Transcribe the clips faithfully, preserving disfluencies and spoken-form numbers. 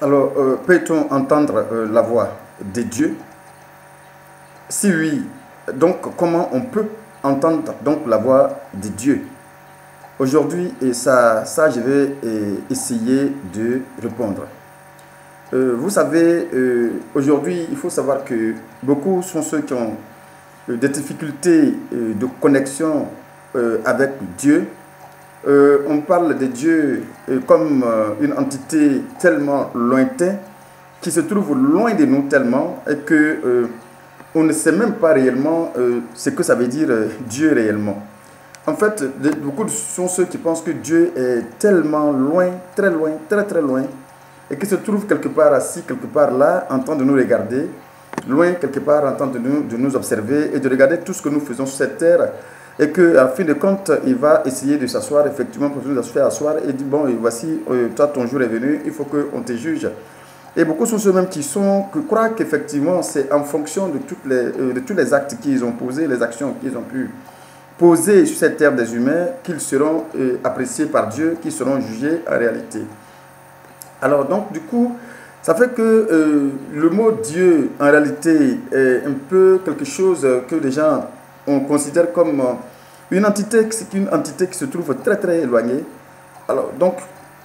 Alors, euh, peut-on entendre euh, la voix de Dieu? Si oui, donc comment on peut entendre donc la voix de Dieu? Aujourd'hui, et ça, ça, je vais essayer de répondre. Euh, vous savez, euh, aujourd'hui, il faut savoir que beaucoup sont ceux qui ont euh, des difficultés euh, de connexion euh, avec Dieu. Euh, on parle de Dieu euh, comme euh, une entité tellement lointaine, qui se trouve loin de nous tellement, et que euh, on ne sait même pas réellement euh, ce que ça veut dire euh, Dieu réellement. En fait, de, beaucoup sont ceux qui pensent que Dieu est tellement loin, très loin, très très loin, et qui se trouve quelque part assis, quelque part là, en train de nous regarder, loin quelque part, en train de nous, de nous observer et de regarder tout ce que nous faisons sur cette terre, et qu'en fin de compte, il va essayer de s'asseoir, effectivement, pour nous faire asseoir, et dit, bon, voici, toi, ton jour est venu, il faut qu'on te juge. Et beaucoup sont ceux-mêmes qui, qui croient qu'effectivement, c'est en fonction de, toutes les, de tous les actes qu'ils ont posés, les actions qu'ils ont pu poser sur cette terre des humains, qu'ils seront appréciés par Dieu, qu'ils seront jugés en réalité. Alors donc du coup, ça fait que euh, le mot Dieu en réalité est un peu quelque chose que les gens on considère comme une entité, une entité qui se trouve très très éloignée. Alors donc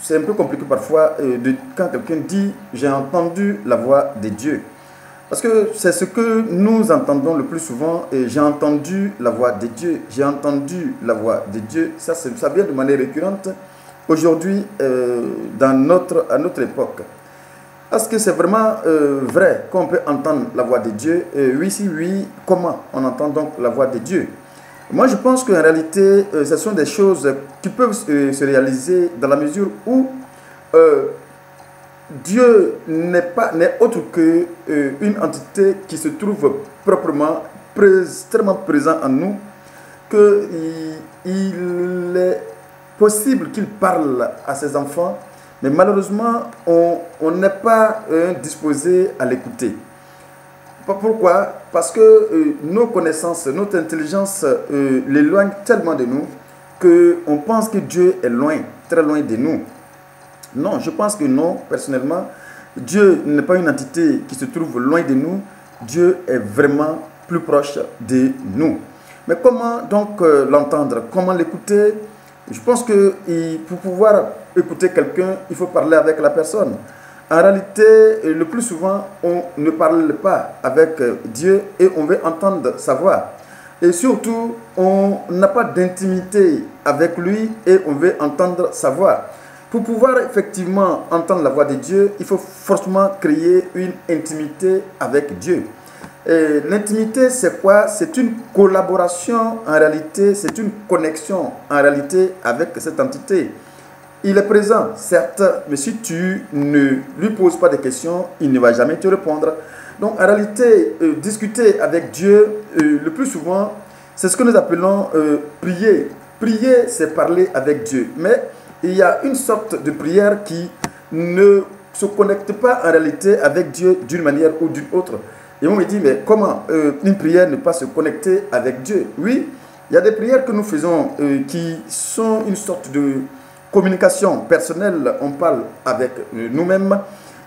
c'est un peu compliqué parfois euh, de, quand quelqu'un dit « j'ai entendu la voix de Dieu ». Parce que c'est ce que nous entendons le plus souvent, et j'ai entendu la voix de Dieu, j'ai entendu la voix de Dieu, ça, ça vient de manière récurrente. Aujourd'hui, euh, dans notre, à notre époque, est-ce que c'est vraiment euh, vrai qu'on peut entendre la voix de Dieu? euh, Oui, si oui, comment on entend donc la voix de Dieu? Moi, je pense qu'en réalité, euh, ce sont des choses qui peuvent euh, se réaliser dans la mesure où euh, Dieu n'est pas n'est autre qu'une euh, entité qui se trouve proprement, extrêmement présent en nous, qu'il il est possible qu'il parle à ses enfants, mais malheureusement, on, on n'est pas euh, disposé à l'écouter. Pourquoi? Parce que euh, nos connaissances, notre intelligence euh, l'éloigne tellement de nous qu'on pense que Dieu est loin, très loin de nous. Non, je pense que non, personnellement. Dieu n'est pas une entité qui se trouve loin de nous. Dieu est vraiment plus proche de nous. Mais comment donc euh, l'entendre? Comment l'écouter? Je pense que pour pouvoir écouter quelqu'un, il faut parler avec la personne. En réalité, le plus souvent, on ne parle pas avec Dieu et on veut entendre sa voix. Et surtout, on n'a pas d'intimité avec lui et on veut entendre sa voix. Pour pouvoir effectivement entendre la voix de Dieu, il faut forcément créer une intimité avec Dieu. L'intimité, c'est quoi? C'est une collaboration en réalité, c'est une connexion en réalité avec cette entité. Il est présent, certes, mais si tu ne lui poses pas de questions, il ne va jamais te répondre. Donc en réalité, euh, discuter avec Dieu, euh, le plus souvent, c'est ce que nous appelons euh, prier. Prier, c'est parler avec Dieu. Mais il y a une sorte de prière qui ne se connecte pas en réalité avec Dieu d'une manière ou d'une autre. Et on me dit, mais comment euh, une prière ne pas se connecter avec Dieu? Oui, il y a des prières que nous faisons euh, qui sont une sorte de communication personnelle. On parle avec euh, nous-mêmes.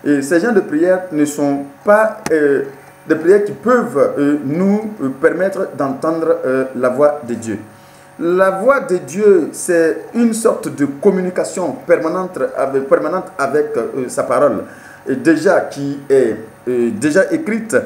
Et ces genres de prières ne sont pas euh, des prières qui peuvent euh, nous euh, permettre d'entendre euh, la voix de Dieu. La voix de Dieu, c'est une sorte de communication permanente avec, permanente avec euh, sa parole. Et déjà qui est euh, déjà écrite,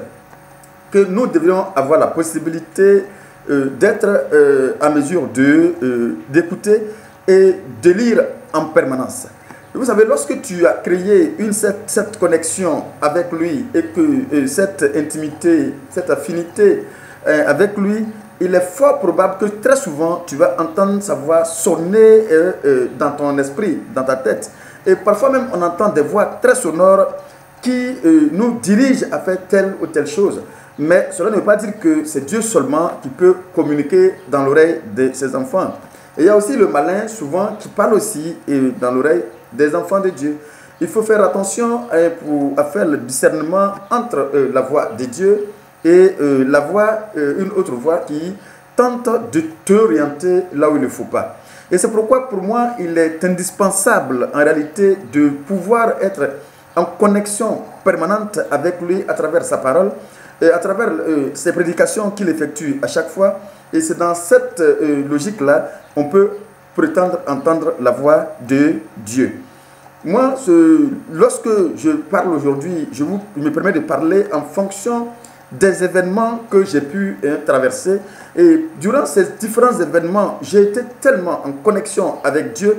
que nous devrions avoir la possibilité euh, d'être euh, à mesure de euh, d'écouter et de lire en permanence. Et vous savez, lorsque tu as créé une, cette, cette connexion avec lui et que euh, cette intimité, cette affinité euh, avec lui, il est fort probable que très souvent tu vas entendre sa voix sonner euh, euh, dans ton esprit, dans ta tête. Et parfois même, on entend des voix très sonores qui euh, nous dirigent à faire telle ou telle chose. Mais cela ne veut pas dire que c'est Dieu seulement qui peut communiquer dans l'oreille de ses enfants. Et il y a aussi le malin, souvent, qui parle aussi euh, dans l'oreille des enfants de Dieu. Il faut faire attention euh, pour, à faire le discernement entre euh, la voix de Dieu et euh, la voix, euh, une autre voix qui tente de t'orienter là où il ne faut pas. Et c'est pourquoi pour moi, il est indispensable en réalité de pouvoir être en connexion permanente avec lui à travers sa parole, et à travers euh, ses prédications qu'il effectue à chaque fois. Et c'est dans cette euh, logique-là qu'on peut prétendre entendre la voix de Dieu. Moi, ce, lorsque je parle aujourd'hui, je, je me permets de parler en fonction des événements que j'ai pu euh, traverser. Et durant ces différents événements, j'ai été tellement en connexion avec Dieu,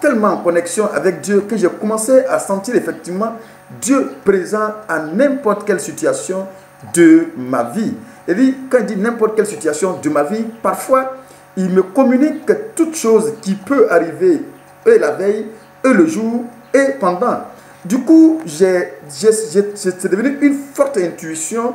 tellement en connexion avec Dieu que j'ai commencé à sentir effectivement Dieu présent à n'importe quelle situation de ma vie. Et puis, quand il dit n'importe quelle situation de ma vie, parfois, il me communique toute chose qui peut arriver, et la veille, et le jour, et pendant. Du coup, c'est devenu une forte intuition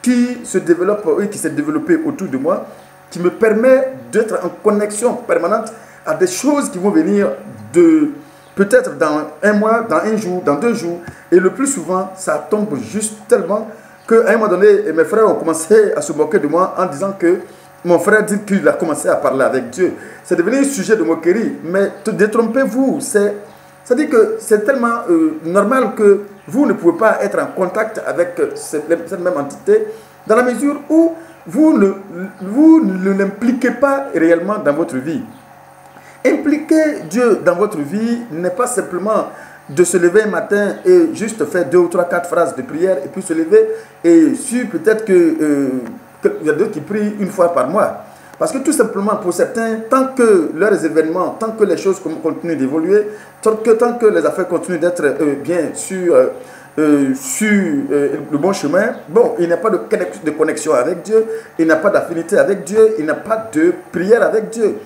qui se développe, oui, qui s'est développée autour de moi, qui me permet d'être en connexion permanente à des choses qui vont venir de peut-être dans un mois, dans un jour, dans deux jours. Et le plus souvent, ça tombe juste tellement qu'à un moment donné, mes frères ont commencé à se moquer de moi en disant que mon frère dit qu'il a commencé à parler avec Dieu. C'est devenu un sujet de moquerie. Mais détrompez-vous, c'est... C'est-à-dire que c'est tellement euh, normal que vous ne pouvez pas être en contact avec cette, cette même entité dans la mesure où vous ne, vous ne l'impliquez pas réellement dans votre vie. Impliquer Dieu dans votre vie n'est pas simplement de se lever un matin et juste faire deux ou trois, quatre phrases de prière et puis se lever et suivre peut-être que euh, il y a d'autres qui prient une fois par mois. Parce que tout simplement, pour certains, tant que leurs événements, tant que les choses continuent d'évoluer, tant que, tant que les affaires continuent d'être euh, bien sur, euh, sur euh, le bon chemin, bon, il n'a pas de, de connexion avec Dieu, il n'a pas d'affinité avec Dieu, il n'a pas de prière avec Dieu.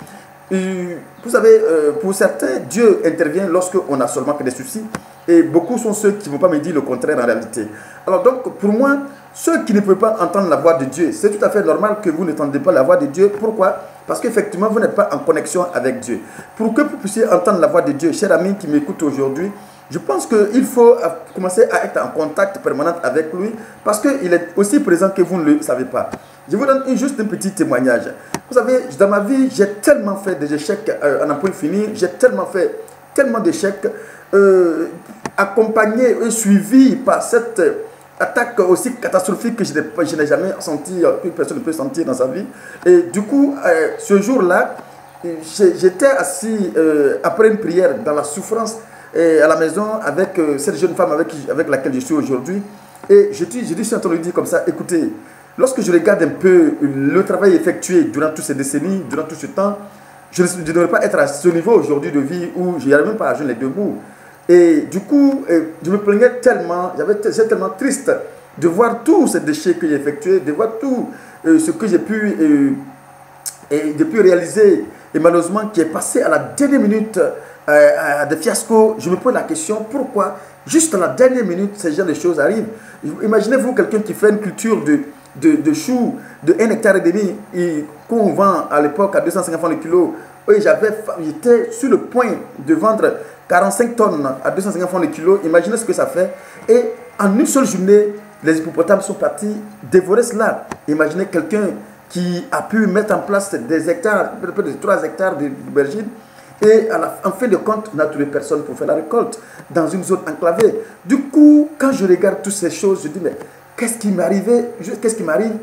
Et, vous savez, euh, pour certains, Dieu intervient lorsqu'on n'a seulement que des soucis. Et beaucoup sont ceux qui ne vont pas me dire le contraire en réalité. Alors donc, pour moi, ceux qui ne peuvent pas entendre la voix de Dieu, c'est tout à fait normal que vous n'entendez pas la voix de Dieu. Pourquoi? Parce qu'effectivement, vous n'êtes pas en connexion avec Dieu. Pour que vous puissiez entendre la voix de Dieu, cher ami qui m'écoute aujourd'hui, je pense qu'il faut commencer à être en contact permanent avec lui parce qu'il est aussi présent que vous ne le savez pas. Je vous donne juste un petit témoignage. Vous savez, dans ma vie, j'ai tellement fait des échecs en un point fini, j'ai tellement fait tellement d'échecs euh, accompagnés et suivis par cette attaque aussi catastrophique que je n'ai jamais senti, qu'une personne ne peut sentir dans sa vie. Et du coup, euh, ce jour-là, j'étais assis euh, après une prière dans la souffrance et à la maison avec euh, cette jeune femme avec, avec laquelle je suis aujourd'hui. Et je dis, je dis, je suis en train de lui dire comme ça, écoutez, lorsque je regarde un peu le travail effectué durant toutes ces décennies, durant tout ce temps, je ne devrais pas être à ce niveau aujourd'hui de vie où je n'arrive même pas à joindre les deux bouts. Et du coup, je me plaignais tellement, j'étais tellement triste de voir tous ces déchets que j'ai effectués, de voir tout ce que j'ai pu, et, et pu réaliser. Et malheureusement, qui est passé à la dernière minute à, à des fiascos, je me pose la question, pourquoi juste à la dernière minute, ces genres de choses arrivent? Imaginez-vous quelqu'un qui fait une culture de... De, de choux de un hectare et demi qu'on vend à l'époque à deux cent cinquante francs le kilo. J'étais sur le point de vendre quarante-cinq tonnes à deux cent cinquante francs le kilo. Imaginez ce que ça fait. Et en une seule journée, les hippopotames sont partis dévorer cela. Imaginez quelqu'un qui a pu mettre en place des hectares, près de trois hectares d'aubergines. Et à la, en fin de compte, on n'a trouvé personne pour faire la récolte dans une zone enclavée. Du coup, quand je regarde toutes ces choses, je dis mais qu'est-ce qui m'est arrivé? Qu'est-ce qui m'arrive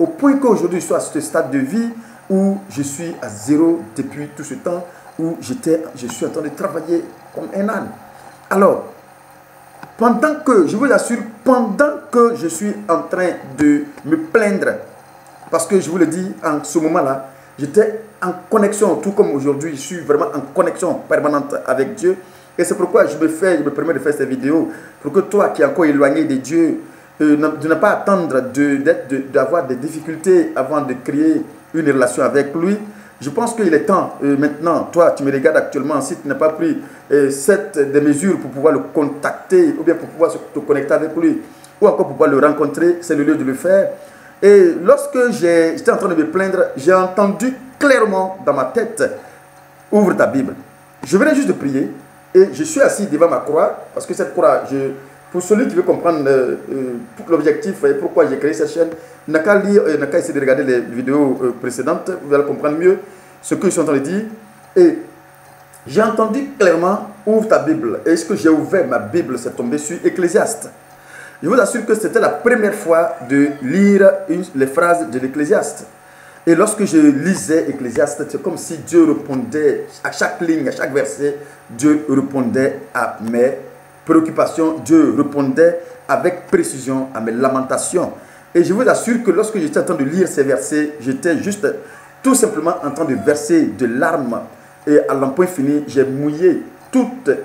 au point qu'aujourd'hui je suis à ce stade de vie où je suis à zéro depuis tout ce temps où j'étais, je suis en train de travailler comme un âne. Alors, pendant que, je vous assure, pendant que je suis en train de me plaindre, parce que je vous le dis, en ce moment-là, j'étais en connexion, tout comme aujourd'hui, je suis vraiment en connexion permanente avec Dieu. Et c'est pourquoi je me, fais, je me permets de faire cette vidéo, pour que toi qui es encore éloigné de Dieu, Euh, de ne pas attendre d'avoir de, de, des difficultés avant de créer une relation avec lui. Je pense qu'il est temps euh, maintenant, toi tu me regardes actuellement, si tu n'as pas pris euh, cette, des mesures pour pouvoir le contacter ou bien pour pouvoir se, te connecter avec lui ou encore pour pouvoir le rencontrer, c'est le lieu de le faire. Et lorsque j'étais en train de me plaindre, j'ai entendu clairement dans ma tête, ouvre ta Bible. Je venais juste de prier et je suis assis devant ma croix parce que cette croix, je... Pour celui qui veut comprendre euh, euh, l'objectif et pourquoi j'ai créé cette chaîne, n'a qu'à lire, n'a qu'à essayer de regarder les vidéos euh, précédentes, vous allez comprendre mieux ce que je suis en train de dire. Et j'ai entendu clairement, ouvre ta Bible. Et ce que j'ai ouvert, ma Bible s'est tombée sur Ecclésiaste. Je vous assure que c'était la première fois de lire une, les phrases de l'Ecclésiaste. Et lorsque je lisais Ecclésiaste, c'est comme si Dieu répondait à chaque ligne, à chaque verset. Dieu répondait à mes préoccupations. Dieu répondait avec précision à mes lamentations. Et je vous assure que lorsque j'étais en train de lire ces versets, j'étais juste tout simplement en train de verser de larmes. Et à l'empoint fini, j'ai mouillé toute euh,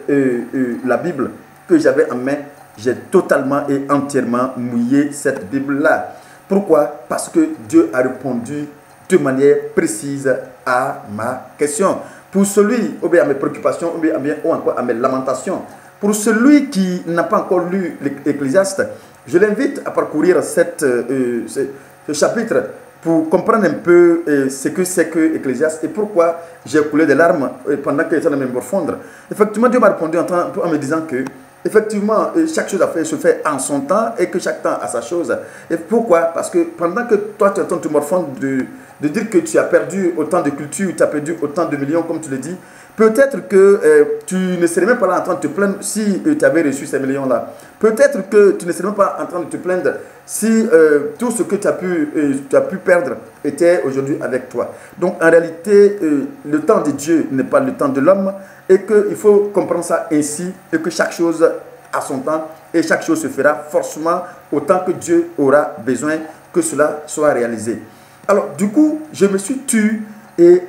euh, la Bible que j'avais en main. J'ai totalement et entièrement mouillé cette Bible-là. Pourquoi? Parce que Dieu a répondu de manière précise à ma question. Pour celui, ou bien à mes préoccupations, ou bien, ou encore à mes lamentations. Pour celui qui n'a pas encore lu l'Ecclésiaste, je l'invite à parcourir cette, euh, ce, ce chapitre pour comprendre un peu euh, ce que c'est que l'Ecclésiaste et pourquoi j'ai coulé des larmes pendant que j'étais en train de me refondre. Effectivement, Dieu m'a répondu en, temps, en me disant que effectivement, chaque chose à faire se fait en son temps et que chaque temps a sa chose. Et pourquoi? Parce que pendant que toi, tu es en train de te morfondre, de, de dire que tu as perdu autant de culture, tu as perdu autant de millions, comme tu le dis, peut-être que euh, tu ne serais même pas là en train de te plaindre si euh, tu avais reçu ces millions-là. Peut-être que tu ne serais même pas en train de te plaindre si euh, tout ce que tu as pu, euh, tu as pu perdre était aujourd'hui avec toi. Donc, en réalité, euh, le temps de Dieu n'est pas le temps de l'homme. Et qu'il faut comprendre ça ainsi, et que chaque chose a son temps, et chaque chose se fera forcément autant que Dieu aura besoin que cela soit réalisé. Alors du coup, je me suis tué, et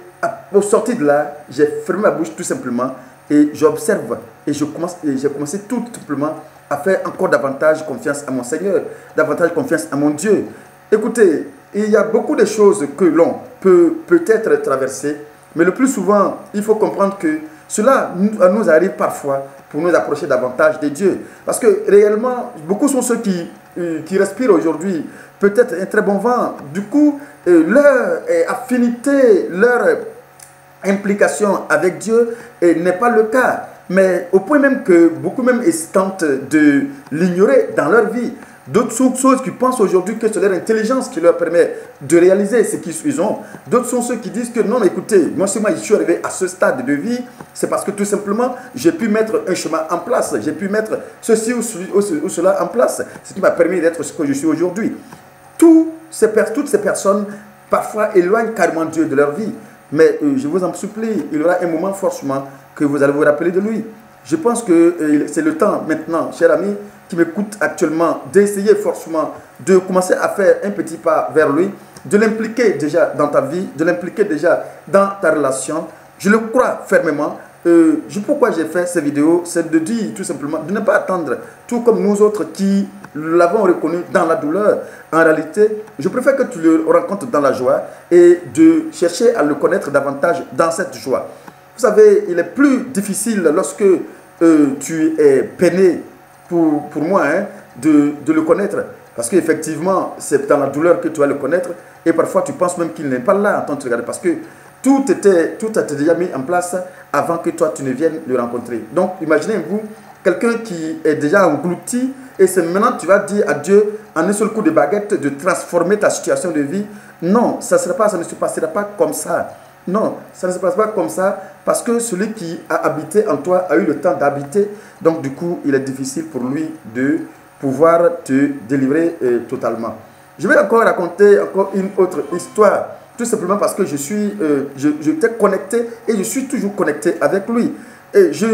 au sorti de là, j'ai fermé ma bouche tout simplement, et j'observe, et je commence, et j'ai commencé tout simplement à faire encore davantage confiance à mon Seigneur, davantage confiance à mon Dieu. Écoutez, il y a beaucoup de choses que l'on peut peut-être traverser, mais le plus souvent, il faut comprendre que cela nous arrive parfois pour nous approcher davantage de Dieu. Parce que réellement, beaucoup sont ceux qui, qui respirent aujourd'hui peut-être un très bon vent. Du coup, leur affinité, leur implication avec Dieu n'est pas le cas. Mais au point même que beaucoup même tentent de l'ignorer dans leur vie. D'autres sont ceux qui pensent aujourd'hui que c'est leur intelligence qui leur permet de réaliser ce qu'ils ont. D'autres sont ceux qui disent que non, écoutez, moi si moi je suis arrivé à ce stade de vie, c'est parce que tout simplement j'ai pu mettre un chemin en place, j'ai pu mettre ceci ou, ou, ou cela en place, ce qui m'a permis d'être ce que je suis aujourd'hui. Toutes ces, toutes ces personnes parfois éloignent carrément Dieu de leur vie. Mais euh, je vous en supplie, il y aura un moment forcément que vous allez vous rappeler de lui. Je pense que euh, c'est le temps maintenant, cher ami, qui m'écoute actuellement, d'essayer forcément de commencer à faire un petit pas vers lui, de l'impliquer déjà dans ta vie, de l'impliquer déjà dans ta relation. Je le crois fermement. Euh, pourquoi j'ai fait ces vidéos, c'est de dire tout simplement, de ne pas attendre, tout comme nous autres qui l'avons reconnu dans la douleur. En réalité, je préfère que tu le rencontres dans la joie et de chercher à le connaître davantage dans cette joie. Vous savez, il est plus difficile lorsque euh, tu es peiné, Pour, pour moi, hein, de, de le connaître. Parce qu'effectivement, c'est dans la douleur que tu vas le connaître. Et parfois, tu penses même qu'il n'est pas là en train de te regarder. Parce que tout, était, tout a été déjà mis en place avant que toi, tu ne viennes le rencontrer. Donc, imaginez-vous, quelqu'un qui est déjà englouti. Et c'est maintenant que tu vas dire à Dieu, en un seul coup de baguette, de transformer ta situation de vie. Non, ça, sera pas, ça ne se passera pas comme ça. Non, ça ne se passe pas comme ça parce que celui qui a habité en toi a eu le temps d'habiter. Donc du coup, il est difficile pour lui de pouvoir te délivrer euh, totalement. Je vais encore raconter encore une autre histoire. Tout simplement parce que je suis, euh, je, je t'ai connecté et je suis toujours connecté avec lui. Et je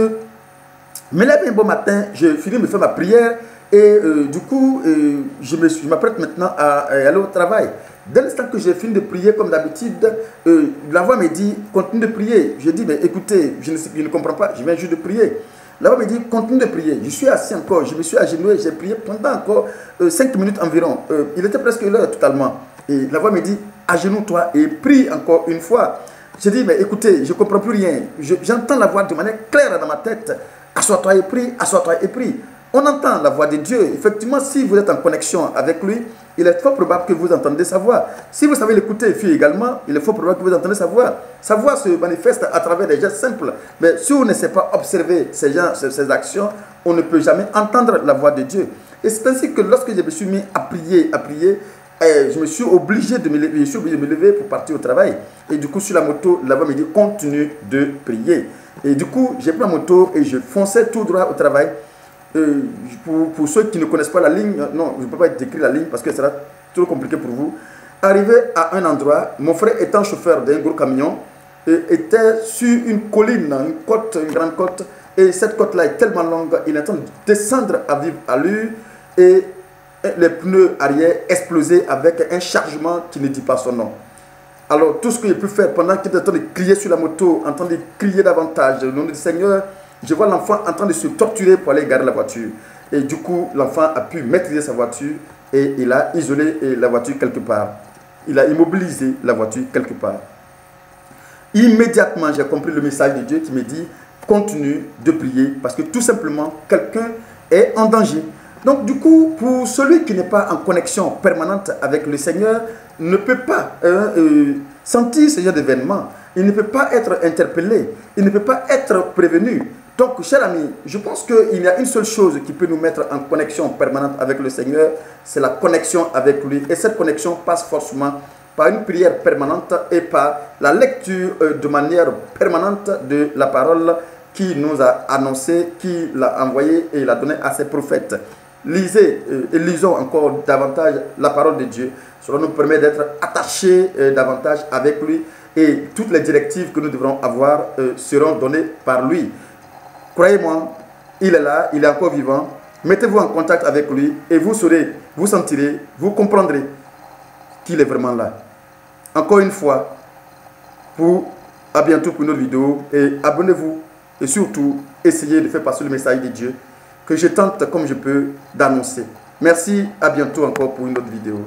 me lève un bon matin, je finis de faire ma prière. Et euh, du coup, euh, je m'apprête maintenant à, à aller au travail. Dès l'instant que j'ai fini de prier, comme d'habitude, euh, la voix me dit, continue de prier. Je dis, mais écoutez, je ne, je ne comprends pas, je viens juste de prier. La voix me dit, continue de prier. Je suis assis encore, je me suis agenouillé, j'ai prié pendant encore euh, cinq minutes environ. Euh, il était presque l'heure totalement. Et la voix me dit, agenouille-toi et prie encore une fois. Je dis, mais écoutez, je ne comprends plus rien. J'entends la voix de manière claire dans ma tête. Assois-toi et prie, assois-toi et prie. On entend la voix de Dieu. Effectivement, si vous êtes en connexion avec lui, il est fort probable que vous entendez sa voix. Si vous savez l'écouter, puis également, il est fort probable que vous entendez sa voix. Sa voix se manifeste à travers des gestes simples. Mais si vous ne savez pas observer ces gens, ces actions, on ne peut jamais entendre la voix de Dieu. Et c'est ainsi que lorsque je me suis mis à prier, à prier, je me suis obligé de me lever, je suis obligé de me lever pour partir au travail. Et du coup, sur la moto, la voix me dit, continue de prier. Et du coup, j'ai pris ma moto et je fonçais tout droit au travail. Euh, pour, pour ceux qui ne connaissent pas la ligne, non, je ne peux pas décrire la ligne parce que ça sera trop compliqué pour vous. Arrivé à un endroit, mon frère étant chauffeur d'un gros camion, euh, était sur une colline, une côte, une grande côte. Et cette côte-là est tellement longue, il est en train de descendre à vive allure et les pneus arrière explosaient avec un chargement qui ne dit pas son nom. Alors tout ce que j'ai pu faire pendant qu'il était en train de crier sur la moto, en train de crier davantage au nom du Seigneur, je vois l'enfant en train de se torturer pour aller garer la voiture. Et du coup, l'enfant a pu maîtriser sa voiture et il a isolé la voiture quelque part. Il a immobilisé la voiture quelque part. Immédiatement, j'ai compris le message de Dieu qui me dit « Continue de prier » parce que tout simplement, quelqu'un est en danger. Donc du coup, pour celui qui n'est pas en connexion permanente avec le Seigneur, ne peut pas euh, euh, sentir ce genre d'événement. Il ne peut pas être interpellé. Il ne peut pas être prévenu. Donc, cher ami, je pense qu'il y a une seule chose qui peut nous mettre en connexion permanente avec le Seigneur, c'est la connexion avec lui. Et cette connexion passe forcément par une prière permanente et par la lecture euh, de manière permanente de la parole qui nous a annoncé, qui l'a envoyée et l'a donnée à ses prophètes. Lisez euh, et lisons encore davantage la parole de Dieu. Cela nous permet d'être attachés euh, davantage avec lui et toutes les directives que nous devrons avoir euh, seront données par lui. Croyez-moi, il est là, il est encore vivant. Mettez-vous en contact avec lui et vous saurez, vous sentirez, vous comprendrez qu'il est vraiment là. Encore une fois, pour, à bientôt pour une autre vidéo et abonnez-vous et surtout essayez de faire passer le message de Dieu que je tente comme je peux d'annoncer. Merci, à bientôt encore pour une autre vidéo.